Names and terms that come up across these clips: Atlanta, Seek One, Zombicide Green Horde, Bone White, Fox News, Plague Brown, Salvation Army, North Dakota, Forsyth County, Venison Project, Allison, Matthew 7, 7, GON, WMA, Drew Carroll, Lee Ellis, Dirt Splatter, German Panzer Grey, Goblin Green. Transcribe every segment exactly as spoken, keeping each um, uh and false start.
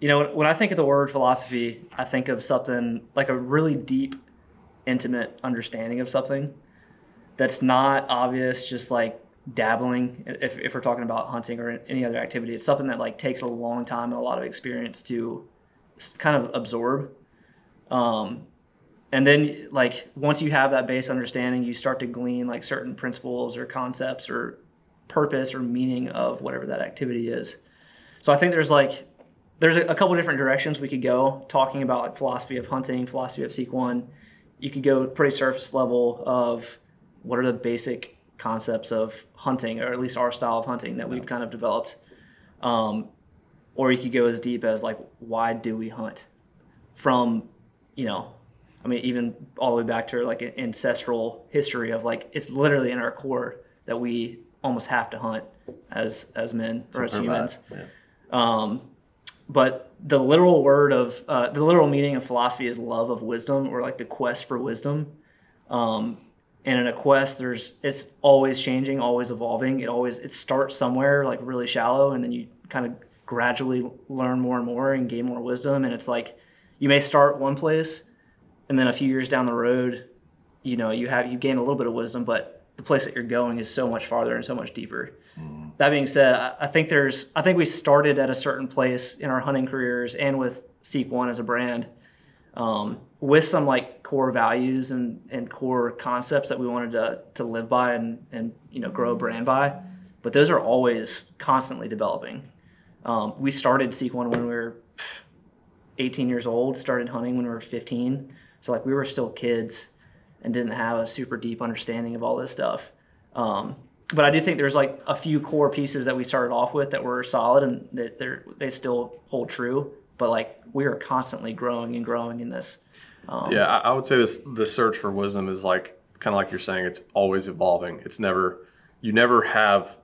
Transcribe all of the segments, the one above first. you know, when I think of the word philosophy, I think of something like a really deep, intimate understanding of something that's not obvious, just like dabbling. If, if we're talking about hunting or any other activity, it's something that like takes a long time and a lot of experience to kind of absorb. Um, and then like once you have that base understanding, you start to glean like certain principles or concepts or purpose or meaning of whatever that activity is. So I think there's like, there's a couple of different directions we could go talking about like philosophy of hunting, philosophy of Seek One. You could go pretty surface level of what are the basic concepts of hunting, or at least our style of hunting that we've kind of developed. Um, or you could go as deep as like, why do we hunt? From, you know, I mean, even all the way back to like an ancestral history of like, it's literally in our core that we almost have to hunt as, as men or as humans. Yeah. Um, But the literal word of, uh, the literal meaning of philosophy is love of wisdom, or like the quest for wisdom. Um, and in a quest, there's, it's always changing, always evolving. It always, it starts somewhere like really shallow, and then you kind of gradually learn more and more and gain more wisdom. And it's like, you may start one place, and then a few years down the road, you know, you have, you gain a little bit of wisdom, but the place that you're going is so much farther and so much deeper. Mm. That being said, I think there's, I think we started at a certain place in our hunting careers and with Seek One as a brand, um, with some like core values and, and core concepts that we wanted to, to live by and, and, you know, grow a brand by, but those are always constantly developing. Um, we started Seek One when we were eighteen years old, started hunting when we were fifteen. So like we were still kids and didn't have a super deep understanding of all this stuff. Um, But I do think there's like a few core pieces that we started off with that were solid and that they're, they still hold true. But like we are constantly growing and growing in this. Um, yeah, I would say this, the search for wisdom is like kind of like you're saying, it's always evolving. It's never, you never have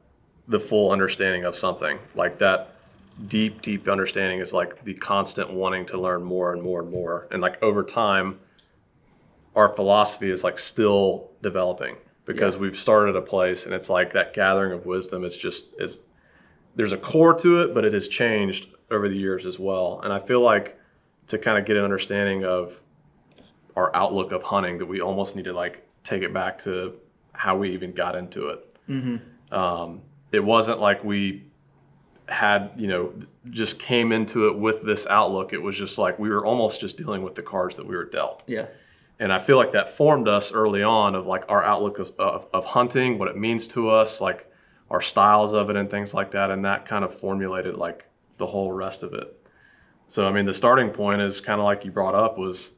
the full understanding of something. Like that deep, deep understanding is like the constant wanting to learn more and more and more. And like over time, our philosophy is like still developing. Because yeah. we've started a place, and it's like that gathering of wisdom is just, is there's a core to it, but it has changed over the years as well. And I feel like to kind of get an understanding of our outlook of hunting, that we almost need to like take it back to how we even got into it. Mm-hmm. Um, it wasn't like we had, you know, just came into it with this outlook. It was just like we were almost just dealing with the cards that we were dealt. Yeah. And I feel like that formed us early on of like our outlook of, of, of hunting, what it means to us, like our styles of it and things like that. And that kind of formulated like the whole rest of it. So, I mean, the starting point is kind of like you brought up, was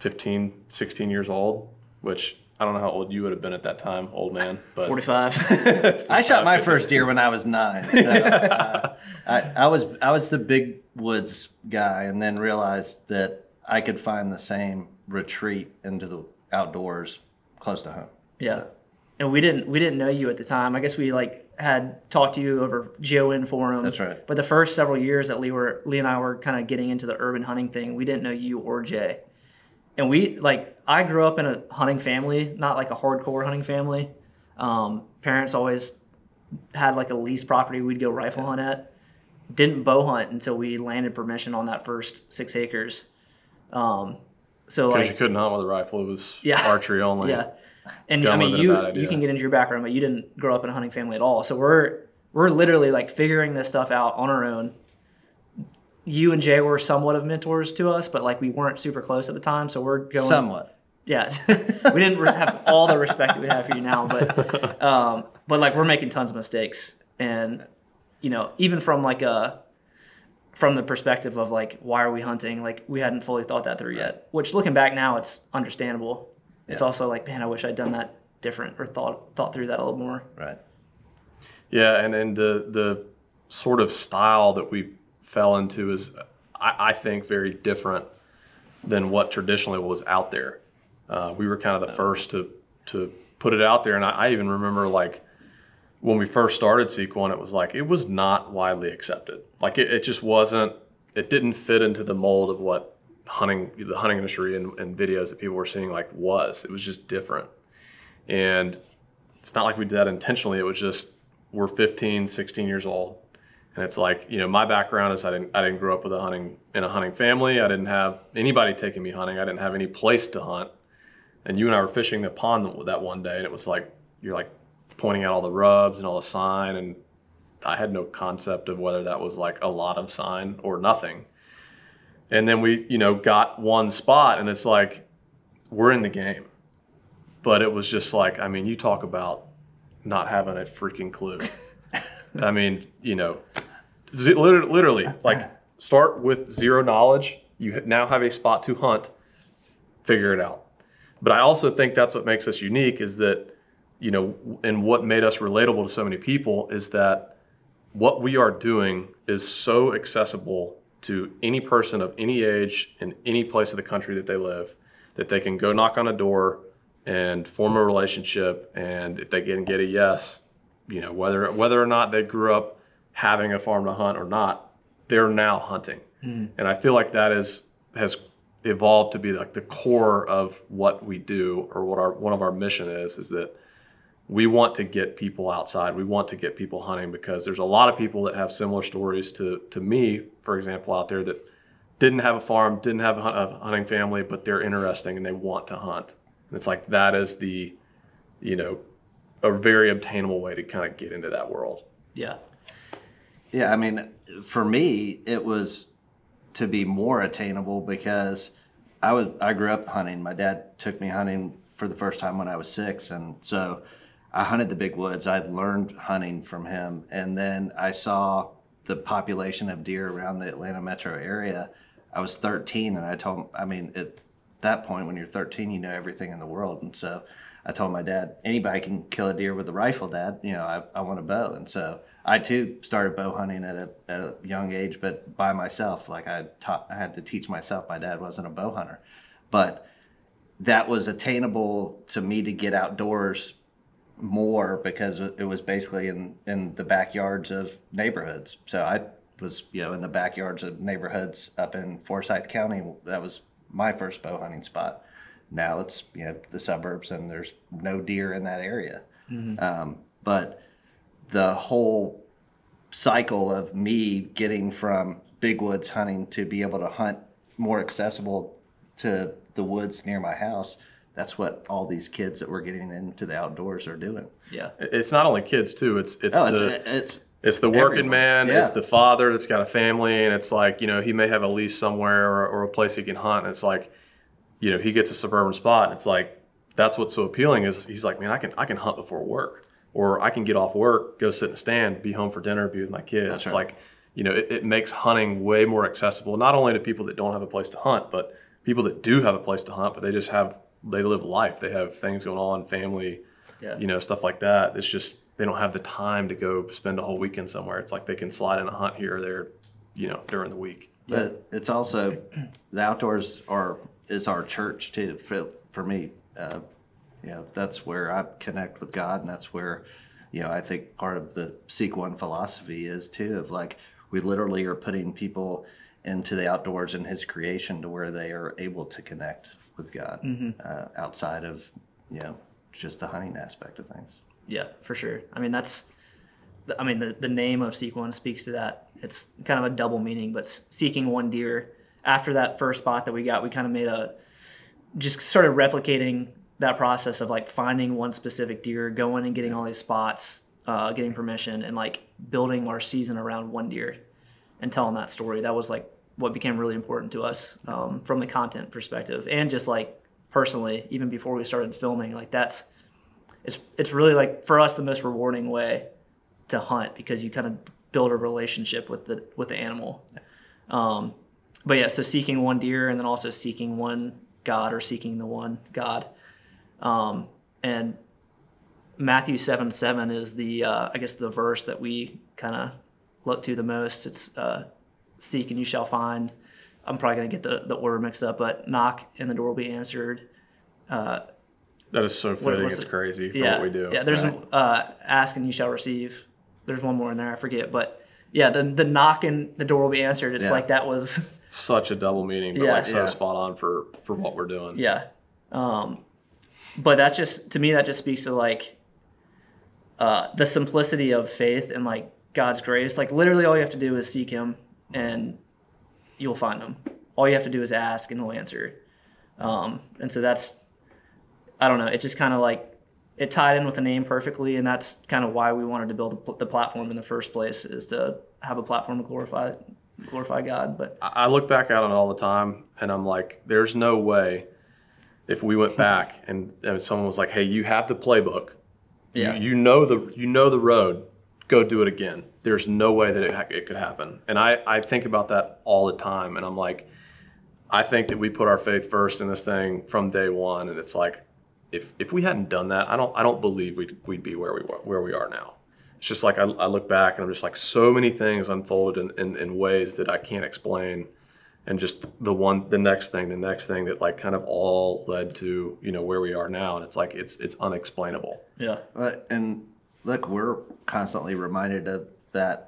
fifteen, sixteen years old, which I don't know how old you would have been at that time, old man. But forty-five. forty-five. I shot my first deer when I was nine. So, uh, I, I was, I was the big woods guy, and then realized that I could find the same retreat into the outdoors close to home. Yeah. So. And we didn't we didn't know you at the time. I guess we like had talked to you over G O N forum. That's right. But the first several years that Lee were Lee and I were kind of getting into the urban hunting thing, we didn't know you or Jay. And we like I grew up in a hunting family, not like a hardcore hunting family. Um, parents always had like a lease property we'd go rifle yeah. hunt at. Didn't bow hunt until we landed permission on that first six acres. Um, so like, you couldn't hunt with a rifle. It was yeah, archery only. Yeah. And I mean, you, you can get into your background, but you didn't grow up in a hunting family at all. So we're, we're literally like figuring this stuff out on our own. You and Jay were somewhat of mentors to us, but like we weren't super close at the time. So we're going somewhat. Yeah. We didn't have all the respect that we have for you now, but, um, but like we're making tons of mistakes. And, you know, even from like a, from the perspective of like, why are we hunting? Like we hadn't fully thought that through yet, which looking back now, it's understandable. Yeah. It's also like, man, I wish I'd done that different or thought, thought through that a little more. Right. Yeah. And then the, the sort of style that we fell into is, I, I think very different than what traditionally was out there. Uh, we were kind of the first to, to put it out there. And I, I even remember like, when we first started Seek One, it was like, it was not widely accepted. Like it, it just wasn't, it didn't fit into the mold of what hunting, the hunting industry and, and videos that people were seeing like was. It was just different. And it's not like we did that intentionally. It was just, we're fifteen, sixteen years old. And it's like, you know, my background is I didn't I didn't grow up with a hunting in a hunting family. I didn't have anybody taking me hunting. I didn't have any place to hunt. And you and I were fishing the pond that one day, and it was like, you're like pointing out all the rubs and all the sign, and I had no concept of whether that was like a lot of sign or nothing. And then we, you know, got one spot, and it's like, we're in the game. But it was just like, I mean, you talk about not having a freaking clue. I mean, you know, literally, literally, like, start with zero knowledge. You now have a spot to hunt, figure it out. But I also think that's what makes us unique, is that, you know, and what made us relatable to so many people is that what we are doing is so accessible to any person of any age in any place of the country that they live, that they can go knock on a door and form a relationship. And if they can get a yes, you know, whether whether or not they grew up having a farm to hunt or not, they're now hunting. Mm. And I feel like that is has evolved to be like the core of what we do, or what our one of our mission is, is that we want to get people outside. We want to get people hunting, because there's a lot of people that have similar stories to, to me, for example, out there that didn't have a farm, didn't have a hunting family, but they're interesting and they want to hunt. And it's like, that is the, you know, a very obtainable way to kind of get into that world. Yeah. Yeah, I mean, for me, it was to be more attainable, because I was I grew up hunting. My dad took me hunting for the first time when I was six, and so I hunted the big woods. I learned hunting from him, and then I saw the population of deer around the Atlanta metro area. I was thirteen, and I told him, I mean, at that point, when you're thirteen, you know everything in the world. And so I told my dad, anybody can kill a deer with a rifle, Dad. You know, I, I want a bow. And so I, too, started bow hunting at a, at a young age, but by myself. Like, I, taught, I had to teach myself. My dad wasn't a bow hunter. But that was attainable to me, to get outdoors more, because it was basically in, in the backyards of neighborhoods. So I was, you know, in the backyards of neighborhoods up in Forsyth County. That was my first bow hunting spot. Now it's, you know, the suburbs, and there's no deer in that area. Mm-hmm. Um, but the whole cycle of me getting from big woods hunting to be able to hunt more accessible to the woods near my house, that's what all these kids that we're getting into the outdoors are doing. Yeah. It's not only kids too. It's it's oh, the it's, it's, it's the working everyone. man. Yeah. It's the father that's got a family, and it's like, you know, he may have a lease somewhere, or, or a place he can hunt, and it's like, you know, he gets a suburban spot, and it's like, that's what's so appealing, is he's like, man, I can I can hunt before work, or I can get off work, go sit in a stand, be home for dinner, be with my kids. That's it's right. like, you know, it, it makes hunting way more accessible, not only to people that don't have a place to hunt, but people that do have a place to hunt, but they just have, they live life. They have things going on, family, yeah. you know, stuff like that. It's just, they don't have the time to go spend a whole weekend somewhere. It's like they can slide in a hunt here or there, you know, during the week. But yeah. it's also, the outdoors are, is our church too, for, for me. Uh, you know, that's where I connect with God, and that's where, you know, I think part of the Seek One philosophy is too, of like, we literally are putting people into the outdoors and His creation, to where they are able to connect with God. Mm-hmm. uh, outside of, you know, just the hunting aspect of things. Yeah, for sure. I mean, that's, I mean, the, the name of Seek One speaks to that. It's kind of a double meaning, but seeking one deer. After that first spot that we got, we kind of made a, just started replicating that process of like finding one specific deer, going and getting all these spots, uh, getting permission, and like building our season around one deer and telling that story. That was like what became really important to us, um, from the content perspective, and just like personally, even before we started filming, like that's, it's, it's really like for us the most rewarding way to hunt, because you kind of build a relationship with the, with the animal. Um, But yeah, so seeking one deer, and then also seeking one God, or seeking the one God. Um, and Matthew seven seven is the, uh, I guess, the verse that we kind of look to the most. It's uh, seek and you shall find. I'm probably going to get the, the order mixed up, but knock and the door will be answered. Uh, that is so fitting. It's it? crazy for yeah, what we do. Yeah, there's right. uh, ask and you shall receive. There's one more in there, I forget. But yeah, the, the knock and the door will be answered. It's yeah. like that was... such a double meaning, but yeah, like so yeah. spot on for for what we're doing. Yeah, um, but that's just, to me, that just speaks to like uh, the simplicity of faith, and like God's grace. Like literally all you have to do is seek him and you'll find him. All you have to do is ask and he'll answer. Um, and so that's, I don't know, it just kind of like, it tied in with the name perfectly, and that's kind of why we wanted to build the platform in the first place, is to have a platform to glorify glorify God. But I look back at it all the time, and I'm like, there's no way if we went back and, and someone was like, hey, you have the playbook, yeah. you, you know the you know the road, go do it again. There's no way that it, it could happen. And I, I think about that all the time, and I'm like, I think that we put our faith first in this thing from day one, and it's like, If, if we hadn't done that, I don't I don't believe we'd, we'd be where we were, where we are now. It's just like I, I look back and I'm just like, so many things unfolded in, in, in ways that I can't explain, and just the one the next thing the next thing that like kind of all led to, you know, where we are now, and it's like it's it's unexplainable. Yeah, and look, we're constantly reminded of that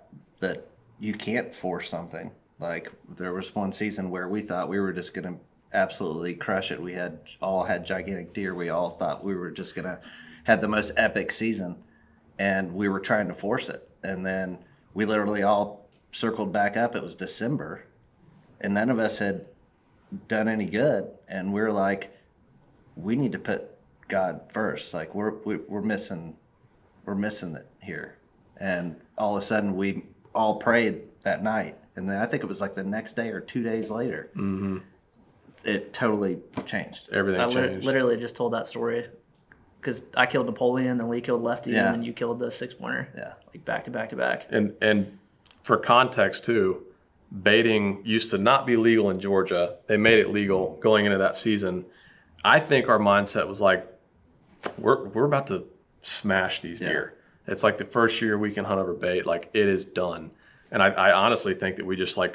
that you can't force something. Like there was one season where we thought we were just gonna absolutely crush it. We had all had gigantic deer. We all thought we were just gonna have the most epic season, and we were trying to force it. And then we literally all circled back up. It was December, and none of us had done any good. And we we're like, we need to put God first. Like we're we, we're missing we're missing it here. And all of a sudden we all prayed that night, and then I think it was like the next day or two days later. Mm-hmm. It totally changed. Everything I changed. I literally just told that story because I killed Napoleon, then Lee killed Lefty, yeah. and then you killed the six-pointer. Yeah, like back to back to back. And and for context too, baiting used to not be legal in Georgia. They made it legal going into that season. I think our mindset was like, we're we're about to smash these yeah. deer. It's like the first year we can hunt over bait, like it is done. And I, I honestly think that we just like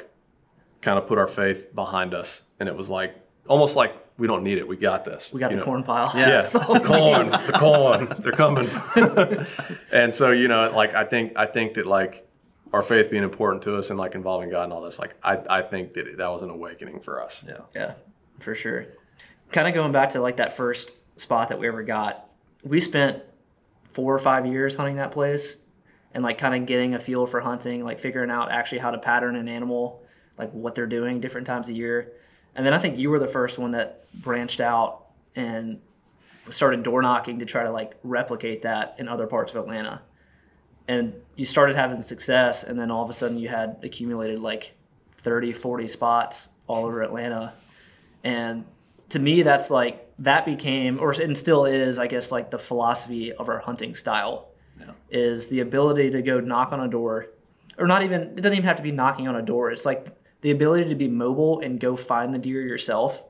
kind of put our faith behind us, and it was like almost like we don't need it, we got this, we got the know. corn pile, yeah, yeah. So the corn the corn they're coming. And so, you know, like I think I think that like our faith being important to us and like involving God and all this, like I, I think that that was an awakening for us. Yeah, yeah, for sure. Kind of going back to like that first spot that we ever got, we spent four or five years hunting that place and like kind of getting a feel for hunting, like figuring out actually how to pattern an animal, like what they're doing different times a year. And then I think you were the first one that branched out and started door knocking to try to like replicate that in other parts of Atlanta. And you started having success, and then all of a sudden you had accumulated like thirty, forty spots all over Atlanta. And to me, that's like, that became, or and still is, I guess, like the philosophy of our hunting style, yeah. is the ability to go knock on a door, or not even, it doesn't even have to be knocking on a door. It's like the ability to be mobile and go find the deer yourself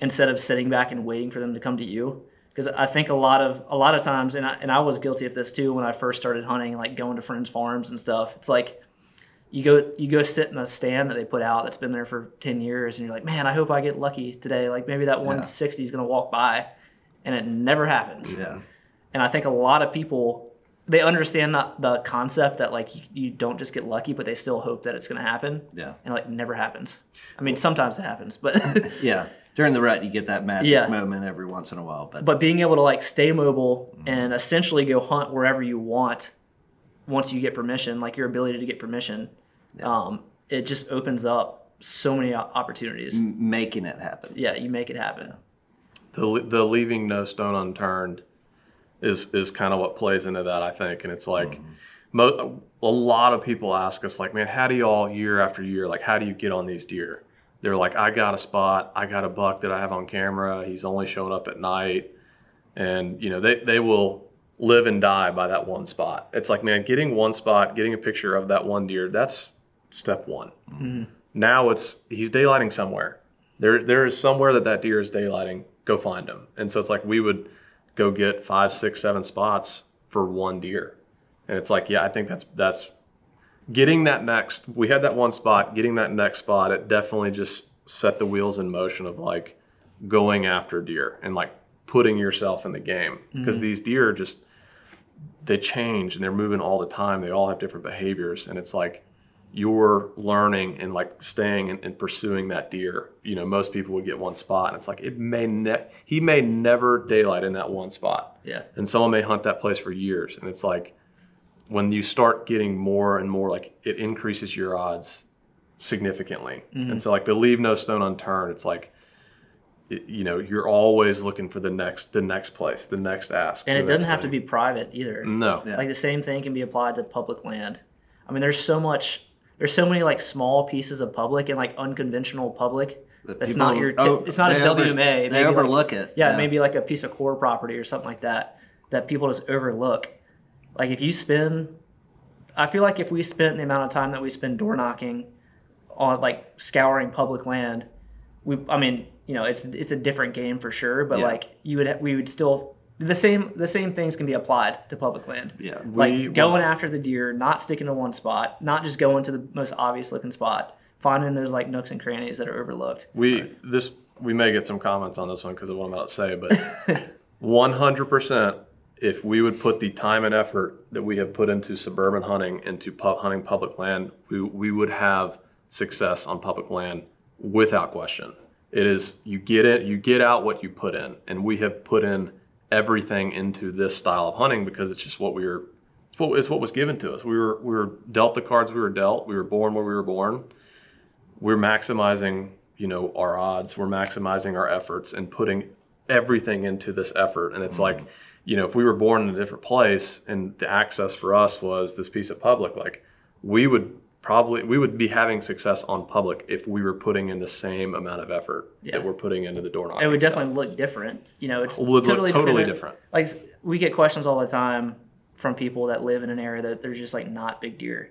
instead of sitting back and waiting for them to come to you. Because I think a lot of a lot of times, and I, and I was guilty of this too when I first started hunting, like going to friends' farms and stuff. It's like you go you go sit in a stand that they put out that's been there for ten years, and you're like, man, I hope I get lucky today. Like maybe that one sixty yeah. is gonna walk by, and it never happens. Yeah. And I think a lot of people, they understand the, the concept that like you, you don't just get lucky, but they still hope that it's going to happen. Yeah. And like never happens. I mean, sometimes it happens, but yeah, during the rut you get that magic yeah. moment every once in a while. But but being able to like stay mobile mm-hmm. and essentially go hunt wherever you want once you get permission, like your ability to get permission, yeah. um, it just opens up so many opportunities. M- making it happen. Yeah, you make it happen. Yeah. The the leaving no stone unturned is is kind of what plays into that, I think. And it's like mm-hmm. mo a lot of people ask us like, man, how do you all year after year, like how do you get on these deer? They're like, I got a spot, I got a buck that I have on camera, he's only showing up at night. And you know, they, they will live and die by that one spot. It's like, man, getting one spot, getting a picture of that one deer, that's step one. Mm-hmm. Now it's, he's daylighting somewhere. There, there is somewhere that that deer is daylighting, go find him. And so it's like we would go get five, six, seven spots for one deer. And it's like, yeah, I think that's that's getting that next, we had that one spot, getting that next spot, it definitely just set the wheels in motion of like going after deer and like putting yourself in the game. Because mm-hmm. these deer just, they change and they're moving all the time. They all have different behaviors. And it's like you're learning and like staying and, and pursuing that deer. You know, most people would get one spot, and it's like it may ne- he may never daylight in that one spot. Yeah. And someone may hunt that place for years, and it's like when you start getting more and more, like, it increases your odds significantly. Mm-hmm. And so, like, the leave no stone unturned, it's like, it, you know, you're always looking for the next, the next place, the next ask. And it doesn't have thing. to be private either. No. Yeah. Like, the same thing can be applied to public land. I mean, there's so much, there's so many, like, small pieces of public and, like, unconventional public. That that's people, not your, tip, oh, it's not a W M A. They maybe overlook like, it. Yeah, yeah, maybe like a piece of core property or something like that, that people just overlook. Like, if you spend, I feel like if we spent the amount of time that we spend door knocking on, like, scouring public land, we, I mean, you know, it's, it's a different game for sure, but yeah. like you would, we would still, the same, the same things can be applied to public land. Yeah. Like we, going well, after the deer, not sticking to one spot, not just going to the most obvious looking spot, finding those, like, nooks and crannies that are overlooked. We, right. this, we may get some comments on this one because of what I'm about to say, but one hundred percent if we would put the time and effort that we have put into suburban hunting, into pub hunting public land, we, we would have success on public land without question. It is, you get it, you get out what you put in. And we have put in everything into this style of hunting because it's just what we were, it's what, it's what was given to us. We were, we were dealt the cards we were dealt. We were born where we were born. We're maximizing, you know, our odds. We're maximizing our efforts and putting everything into this effort. And it's mm-hmm. like, you know, if we were born in a different place and the access for us was this piece of public, like, we would probably, we would be having success on public if we were putting in the same amount of effort yeah. that we're putting into the door knocking. It would definitely stuff. look different. You know, it's it would totally, look totally different. Like, we get questions all the time from people that live in an area that there's just, like, not big deer.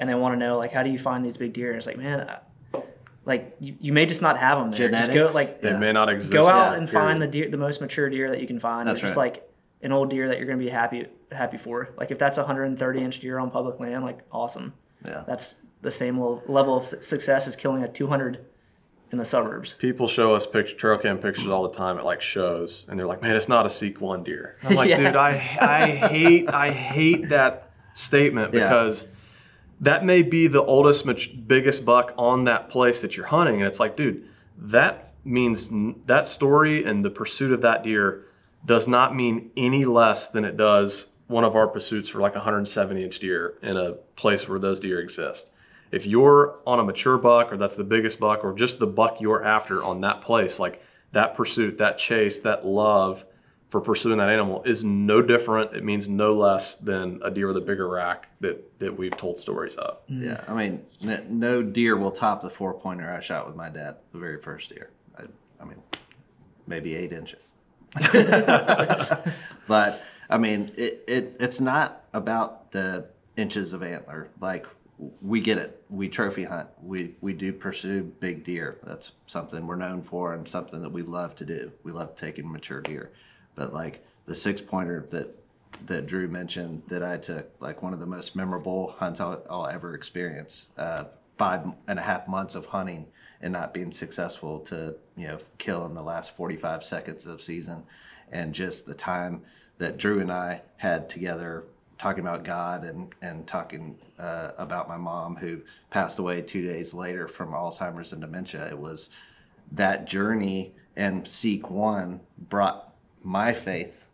And they want to know, like, how do you find these big deer? And it's like, man, I, like, you, you may just not have them there. Genetics, just go, like, they yeah. may not exist. Go out yeah, and period. find the deer, the most mature deer that you can find. That's right. Just like an old deer that you're going to be happy happy for. Like, if that's a one hundred thirty inch deer on public land, like, awesome. Yeah. That's the same level, level of success as killing a two hundred in the suburbs. People show us picture, trail cam pictures all the time at, like, shows, and they're like, man, it's not a Seek One deer. And I'm like, yeah. dude, I I hate I hate that statement because. Yeah. That may be the oldest, much biggest buck on that place that you're hunting. And it's like, dude, that means that story and the pursuit of that deer does not mean any less than it does one of our pursuits for, like, a one hundred seventy inch deer in a place where those deer exist. If you're on a mature buck, or that's the biggest buck, or just the buck you're after on that place, like, that pursuit, that chase, that love for pursuing that animal is no different. It means no less than a deer with a bigger rack that, that we've told stories of. Yeah. I mean, no deer will top the four pointer I shot with my dad, the very first deer. I, I mean, maybe eight inches, but I mean, it, it, it's not about the inches of antler. Like, we get it. We trophy hunt. We, we do pursue big deer. That's something we're known for and something that we love to do. We love taking mature deer. But, like, the six pointer that that Drew mentioned that I took, like, one of the most memorable hunts I'll, I'll ever experience. Uh, five and a half months of hunting and not being successful to, you know, kill in the last forty-five seconds of season, and just the time that Drew and I had together talking about God and and talking uh, about my mom, who passed away two days later from Alzheimer's and dementia. It was that journey, and Seek One brought my faith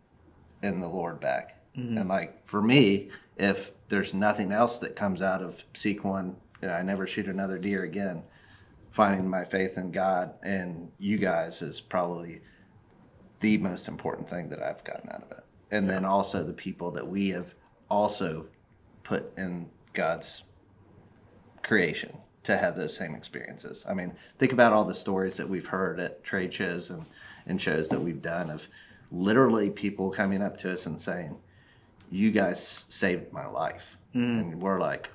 in the Lord back. Mm-hmm. And, like, for me, if there's nothing else that comes out of Seek One, you know, I never shoot another deer again, finding my faith in God and you guys is probably the most important thing that I've gotten out of it. And yeah. then also the people that we have also put in God's creation to have those same experiences. I mean, think about all the stories that we've heard at trade shows and, and shows that we've done of literally people coming up to us and saying, you guys saved my life. Mm. And we're like,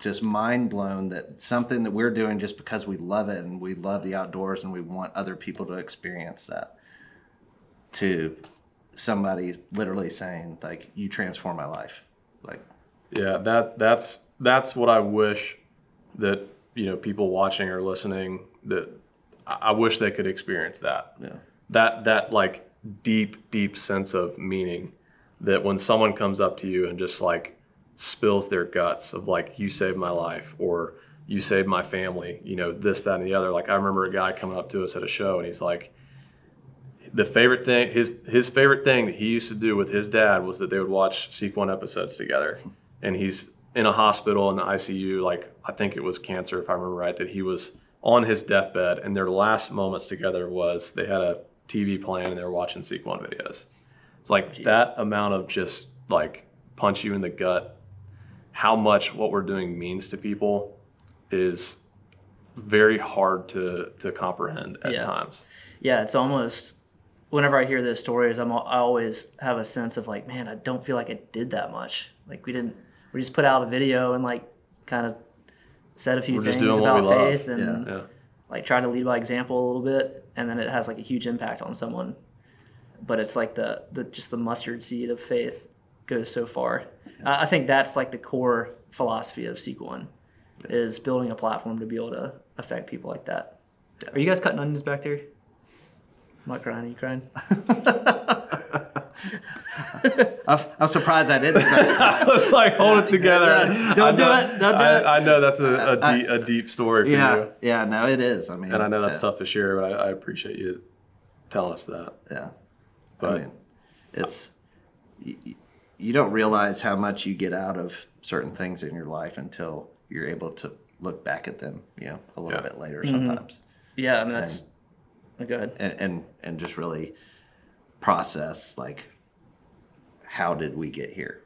just mind blown that something that we're doing just because we love it and we love the outdoors and we want other people to experience that, to somebody literally saying, like, you transformed my life. Like, yeah, that that's that's what I wish that, you know, people watching or listening, that I wish they could experience that. Yeah. That, that like deep, deep sense of meaning, that when someone comes up to you and just, like, spills their guts of, like, you saved my life, or you saved my family, you know, this, that, and the other. Like, I remember a guy coming up to us at a show, and he's like, the favorite thing, his his favorite thing that he used to do with his dad was that they would watch Seek One episodes together. And he's in a hospital in the I C U, like I think it was cancer, if I remember right, that he was on his deathbed, and their last moments together was they had a T V playing and they were watching Seek One videos. It's like Jeez. That amount of just like punch you in the gut, how much what we're doing means to people is very hard to, to comprehend at yeah. times. Yeah, it's almost, whenever I hear those stories, I'm, I always have a sense of like, man, I don't feel like I did that much. Like we didn't, we just put out a video and like kind of said a few we're things about faith love. and yeah. Yeah. like tried to lead by example a little bit. And then it has like a huge impact on someone. But it's like the, the just the mustard seed of faith goes so far. Yeah. I, I think that's like the core philosophy of Seek One yeah. is building a platform to be able to affect people like that. Yeah. Are you guys cutting onions back there? I'm not crying. Are you crying? I'm surprised I didn't. I was like, hold it together. Don't do it. Don't do it. I know that's a, a, deep, a deep story for yeah, you. Yeah, no, it is. I mean, and I know that's yeah. tough to share, but I, I appreciate you telling us that. Yeah, but I mean, it's you, you don't realize how much you get out of certain things in your life until you're able to look back at them, you know, a little yeah. bit later sometimes. Mm-hmm. Yeah, I mean that's. And, Go ahead. And, and and just really process like, how did we get here?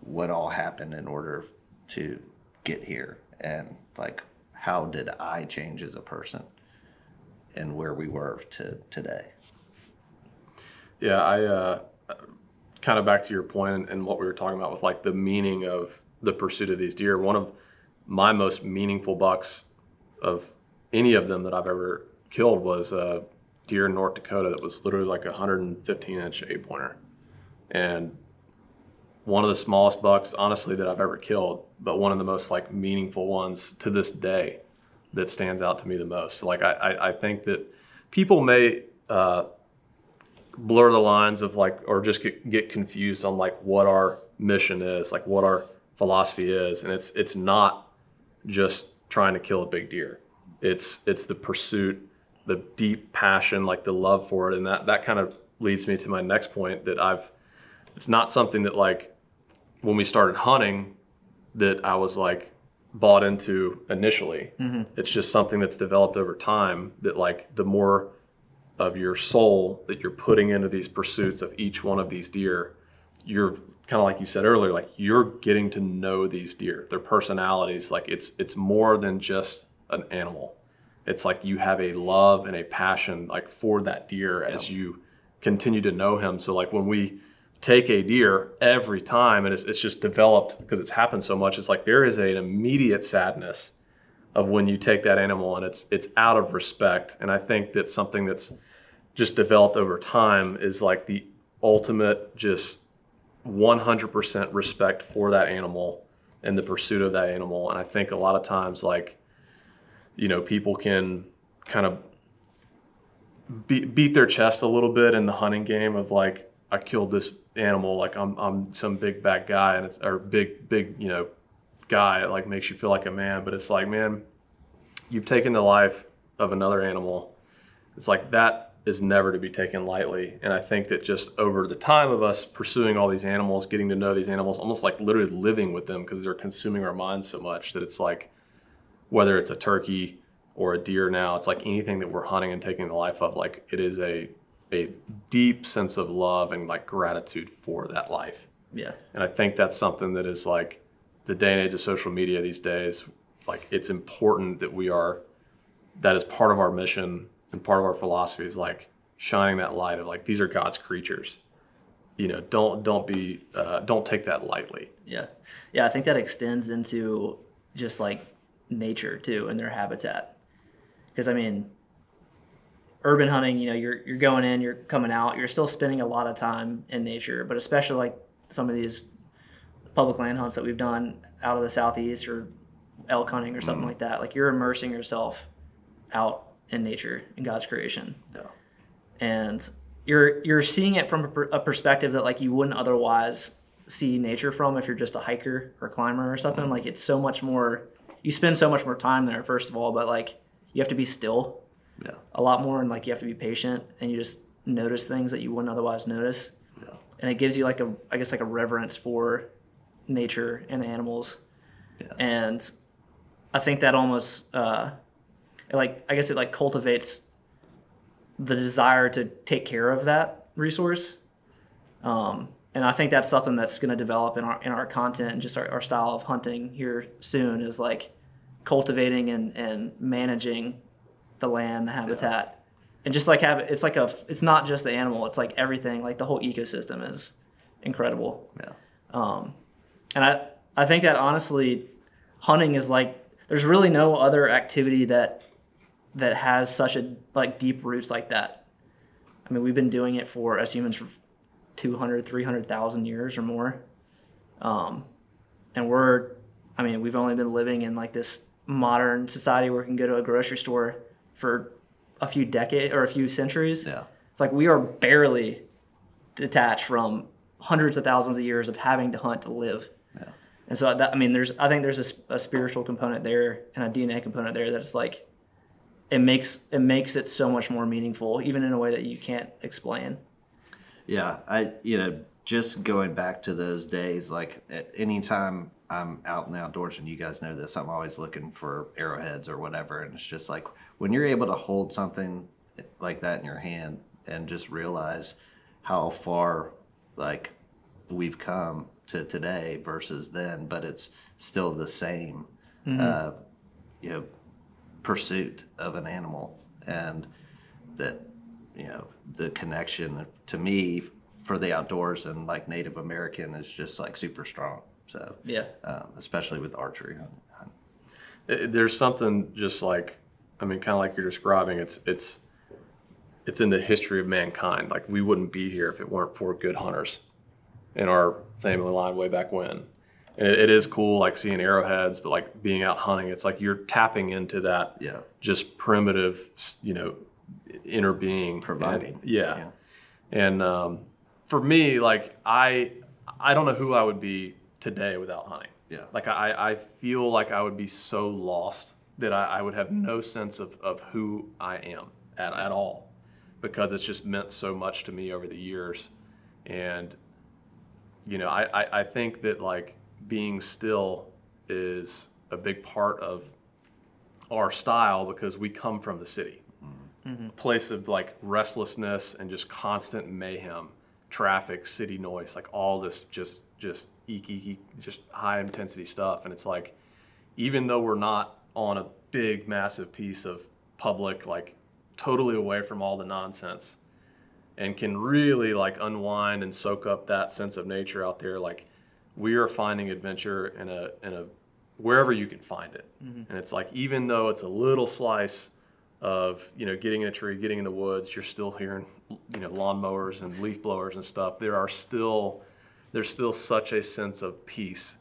What all happened in order to get here? And like, how did I change as a person? And where we were to today? Yeah, I uh, kind of back to your point and, and what we were talking about with like the meaning of the pursuit of these deer. One of my most meaningful bucks of any of them that I've ever killed was a deer in North Dakota that was literally like a one hundred fifteen inch eight pointer. And one of the smallest bucks, honestly, that I've ever killed, but one of the most like meaningful ones to this day that stands out to me the most. So, like, I, I, I think that people may uh, blur the lines of like, or just get, get confused on like what our mission is, like what our philosophy is. And it's, it's not just trying to kill a big deer. It's, it's the pursuit, the deep passion, like the love for it. And that, that kind of leads me to my next point that I've, it's not something that like when we started hunting that I was like bought into initially. Mm-hmm. It's just something that's developed over time that like the more of your soul that you're putting into these pursuits of each one of these deer, you're kind of like you said earlier, like you're getting to know these deer, their personalities. Like it's, it's more than just an animal. It's like you have a love and a passion like for that deer as yeah. you continue to know him. So like when we take a deer every time, and it's, it's just developed because it's happened so much, it's like there is a, an immediate sadness of when you take that animal, and it's it's out of respect. And I think that's something that's just developed over time is like the ultimate just one hundred percent respect for that animal and the pursuit of that animal. And I think a lot of times like you know, people can kind of be, beat their chest a little bit in the hunting game of like, I killed this animal, like I'm I'm some big bad guy, and it's or big big you know guy. It like makes you feel like a man, but it's like, man, you've taken the life of another animal. It's like that is never to be taken lightly. And I think that just over the time of us pursuing all these animals, getting to know these animals, almost like literally living with them because they're consuming our minds so much that it's like, whether it's a turkey or a deer now, it's like anything that we're hunting and taking the life of, like it is a a deep sense of love and like gratitude for that life. Yeah. And I think that's something that is like the day and age of social media these days, like it's important that we are, that is part of our mission and part of our philosophy is like shining that light of like, these are God's creatures. You know, don't, don't be, uh, don't take that lightly. Yeah. Yeah. I think that extends into just like, nature too and their habitat, because I mean urban hunting, you know, you're you're going in, you're coming out, you're still spending a lot of time in nature, but especially like some of these public land hunts that we've done out of the southeast or elk hunting or something mm-hmm. like that, like you're immersing yourself out in nature and God's creation. Yeah. And you're you're seeing it from a, a perspective that like you wouldn't otherwise see nature from if you're just a hiker or climber or something. Mm-hmm. Like it's so much more, you spend so much more time there, first of all, but like you have to be still yeah. a lot more, and like you have to be patient, and you just notice things that you wouldn't otherwise notice. Yeah. And it gives you like a, I guess like a reverence for nature and the animals. Yeah. And I think that almost, uh, it like, I guess it like cultivates the desire to take care of that resource. Um, and I think that's something that's going to develop in our, in our content and just our, our style of hunting here soon, is like cultivating and, and managing the land, the habitat. Yeah. And just like have it's like a it's not just the animal, it's like everything, like the whole ecosystem is incredible. Yeah. Um, and I I think that honestly, hunting is like, there's really no other activity that that has such a like deep roots like that. I mean, we've been doing it for as humans for two hundred, three hundred thousand years or more. Um, and we're I mean, we've only been living in like this modern society where we can go to a grocery store for a few decades or a few centuries. Yeah. It's like we are barely detached from hundreds of thousands of years of having to hunt to live. Yeah. And so that, I mean, there's, I think there's a, a spiritual component there and a D N A component there that's like, it makes, it makes it so much more meaningful, even in a way that you can't explain. Yeah. I, you know, just going back to those days, like at any time I'm out in the outdoors, and you guys know this, I'm always looking for arrowheads or whatever. And it's just like, when you're able to hold something like that in your hand and just realize how far like we've come to today versus then, but it's still the same, mm-hmm. uh, you know, pursuit of an animal, and that, you know, the connection to me for the outdoors and like Native American is just like super strong. So yeah, um, especially with archery. There's something just like, I mean, kind of like you're describing, it's it's it's in the history of mankind. Like we wouldn't be here if it weren't for good hunters in our family line way back when. And it, it is cool, like seeing arrowheads, but like being out hunting, it's like you're tapping into that, yeah, just primitive, you know, inner being. Providing. And, yeah. yeah. And um, for me, like I, I don't know who I would be today without hunting. Yeah. Like I, I feel like I would be so lost that I, I would have no sense of, of who I am at, at all, because it's just meant so much to me over the years. And, you know, I, I, I think that like being still is a big part of our style, because we come from the city, mm-hmm. a place of like restlessness and just constant mayhem, traffic, city noise, like all this just, just eek, eek, eek, just high intensity stuff. And it's like, even though we're not on a big, massive piece of public, like totally away from all the nonsense, and can really like unwind and soak up that sense of nature out there. Like we are finding adventure in a, in a, wherever you can find it. Mm-hmm. And it's like, even though it's a little slice of, you know, getting in a tree, getting in the woods, you're still hearing, you know, lawnmowers and leaf blowers and stuff. There are still, there's still such a sense of peace.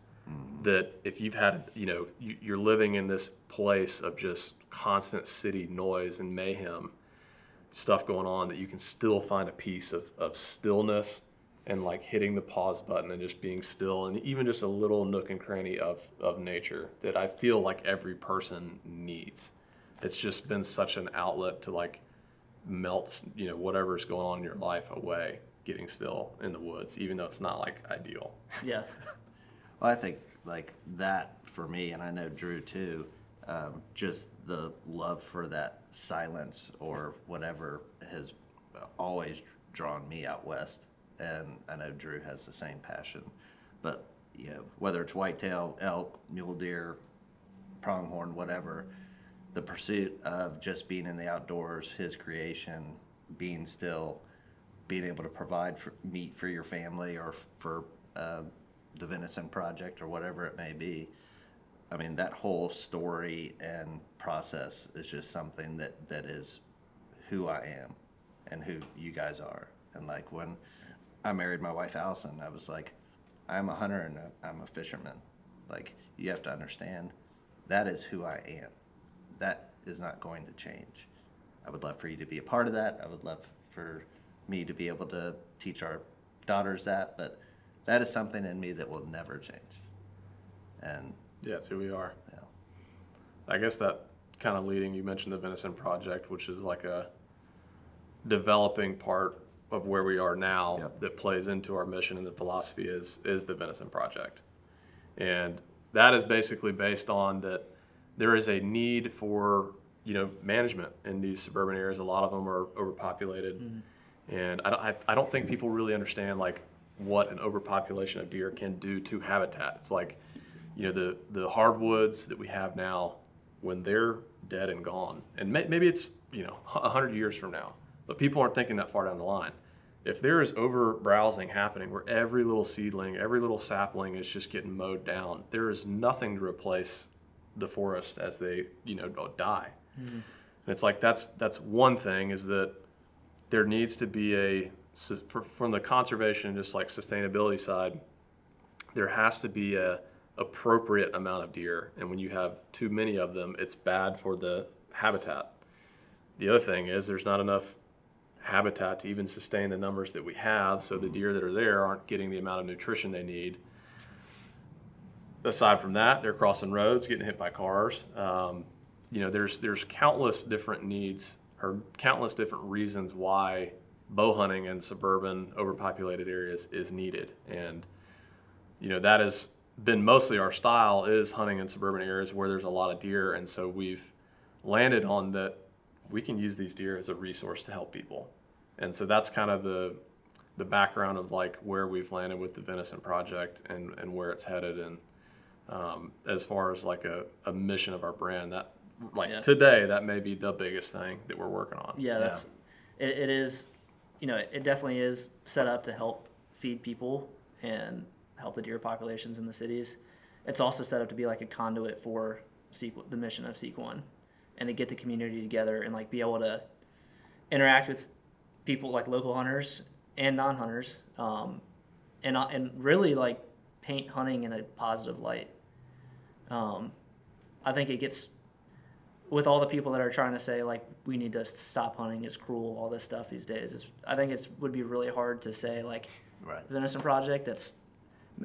That if you've had, you know, you're living in this place of just constant city noise and mayhem, stuff going on, that you can still find a piece of, of stillness and like hitting the pause button and just being still, and even just a little nook and cranny of, of nature that I feel like every person needs. It's just been such an outlet to like melt, you know, whatever's going on in your life away, getting still in the woods, even though it's not like ideal. Yeah. Well, I think like that for me, and I know Drew too, um, just the love for that silence or whatever has always drawn me out west. And I know Drew has the same passion, but you know, whether it's whitetail, elk, mule deer, pronghorn, whatever, the pursuit of just being in the outdoors, his creation, being still, being able to provide for, meat for your family or for, uh, the Venison Project or whatever it may be. I mean, that whole story and process is just something that, that is who I am and who you guys are. And like when I married my wife, Allison, I was like, I'm a hunter and I'm a fisherman. Like you have to understand that is who I am. That is not going to change. I would love for you to be a part of that. I would love for me to be able to teach our daughters that, but that is something in me that will never change. And yeah, it's who we are. Yeah. I guess that kind of leading, you mentioned the Venison Project, which is like a, developing part of where we are now, yep, that plays into our mission and the philosophy is is the Venison Project. And that is basically based on that there is a need for, you know, management in these suburban areas. A lot of them are overpopulated. Mm-hmm. And I don't, I, I don't think people really understand like what an overpopulation of deer can do to habitat. It's like, you know, the, the hardwoods that we have now, when they're dead and gone, and may, maybe it's, you know, a hundred years from now, but people aren't thinking that far down the line. If there is over browsing happening where every little seedling, every little sapling is just getting mowed down, there is nothing to replace the forest as they, you know, die. Mm-hmm. And it's like, that's, that's one thing, is that there needs to be a, for, from the conservation, just like sustainability side, there has to be a appropriate amount of deer. And when you have too many of them, it's bad for the habitat. The other thing is there's not enough habitat to even sustain the numbers that we have, so the deer that are there aren't getting the amount of nutrition they need. Aside from that, they're crossing roads, getting hit by cars. Um, you know, there's there's countless different needs or countless different reasons why bow hunting in suburban overpopulated areas is needed. And, you know, that has been mostly our style, is hunting in suburban areas where there's a lot of deer. And so we've landed on that we can use these deer as a resource to help people. And so that's kind of the the background of like where we've landed with the Venison Project and, and where it's headed. And um, as far as like a, a mission of our brand, that like yeah. today, that may be the biggest thing that we're working on. Yeah, that's yeah. It, it is, you know, it definitely is set up to help feed people and help the deer populations in the cities. It's also set up to be like a conduit for Seek, the mission of Seek One, and to get the community together and like be able to interact with people like local hunters and non-hunters, um, and and really like paint hunting in a positive light. Um, I think it gets with all the people that are trying to say like we need to stop hunting, it's cruel, all this stuff these days. It's, I think it would be really hard to say like right. Venison Project that's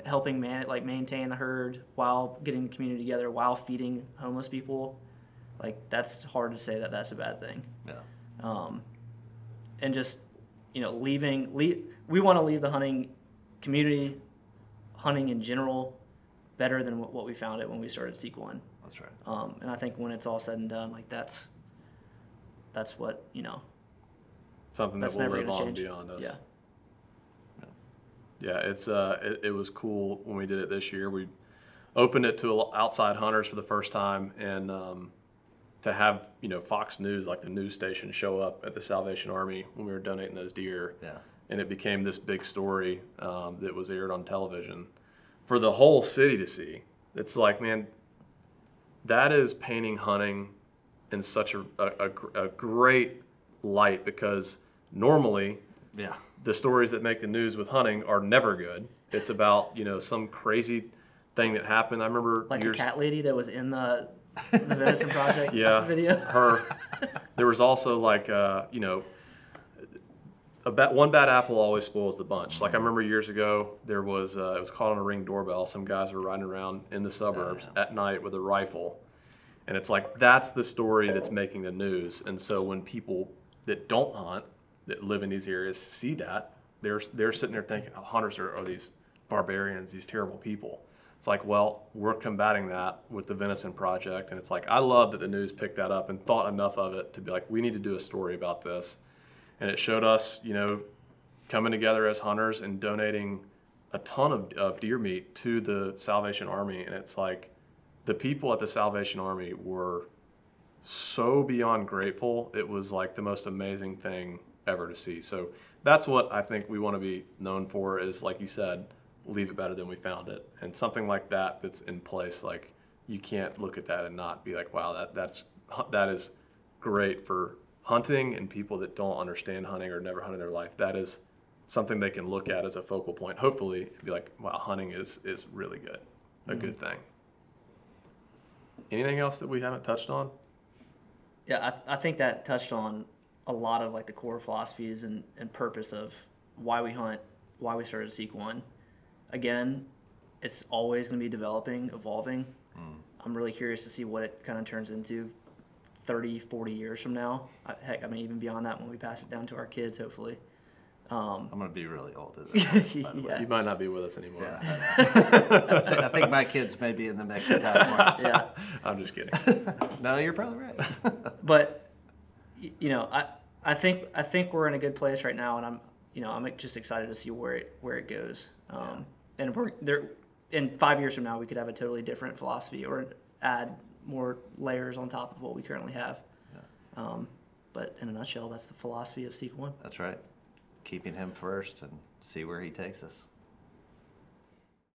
helping man like maintain the herd while getting the community together while feeding homeless people. Like, that's hard to say that that's a bad thing. Yeah. Um, and just, you know, leaving, leave, we want to leave the hunting community, hunting in general, better than what, what we found it when we started Seek One. That's right. Um, and I think when it's all said and done, like, that's, that's what, you know. Something that will live on beyond us. Yeah. Yeah, it's, uh, it, it was cool when we did it this year. We opened it to outside hunters for the first time, and, um, to have, you know, Fox News, like the news station, show up at the Salvation Army when we were donating those deer, yeah, and it became this big story um, that was aired on television for the whole city to see. It's like, man, that is painting hunting in such a a, a great light, because normally, yeah, the stories that make the news with hunting are never good. It's about, you know, some crazy thing that happened. I remember like years, the cat lady that was in the. the Venison Project yeah, video. Her. There was also like, uh, you know, a bad, one bad apple always spoils the bunch. Like I remember years ago, there was, uh, it was caught on a Ring doorbell. Some guys were riding around in the suburbs oh, yeah. at night with a rifle. And it's like, that's the story that's making the news. And so when people that don't hunt, that live in these areas, see that, they're, they're sitting there thinking, oh, hunters are, are these barbarians, these terrible people. It's like, well, we're combating that with the Venison Project. And it's like, I love that the news picked that up and thought enough of it to be like, we need to do a story about this. And it showed us, you know, coming together as hunters and donating a ton of, of deer meat to the Salvation Army. And it's like, the people at the Salvation Army were so beyond grateful. It was like the most amazing thing ever to see. So that's what I think we want to be known for, is, like you said, leave it better than we found it. And something like that that's in place, like, you can't look at that and not be like, wow, that that's that is great for hunting and people that don't understand hunting or never hunted in their life. That is something they can look at as a focal point, hopefully, and be like, wow, hunting is is really good, a mm-hmm. good thing. Anything else that we haven't touched on? Yeah, I, th I think that touched on a lot of like the core philosophies and, and purpose of why we hunt, why we started Seek One. Again, it's always going to be developing, evolving. Mm. I'm really curious to see what it kind of turns into thirty, forty years from now. I, heck, I mean, even beyond that, when we pass it down to our kids, hopefully. Um, I'm going to be really old. As it, yeah. You might not be with us anymore. Yeah. I, th I think my kids may be in the mix at that point. Yeah. I'm just kidding. No, you're probably right. But, you know, I, I think I think we're in a good place right now, and I'm you know I'm just excited to see where it where it goes. Um, yeah. And we're there. In five years from now, we could have a totally different philosophy, or add more layers on top of what we currently have. Yeah. Um, but in a nutshell, that's the philosophy of Seek One. That's right. Keeping him first and see where he takes us.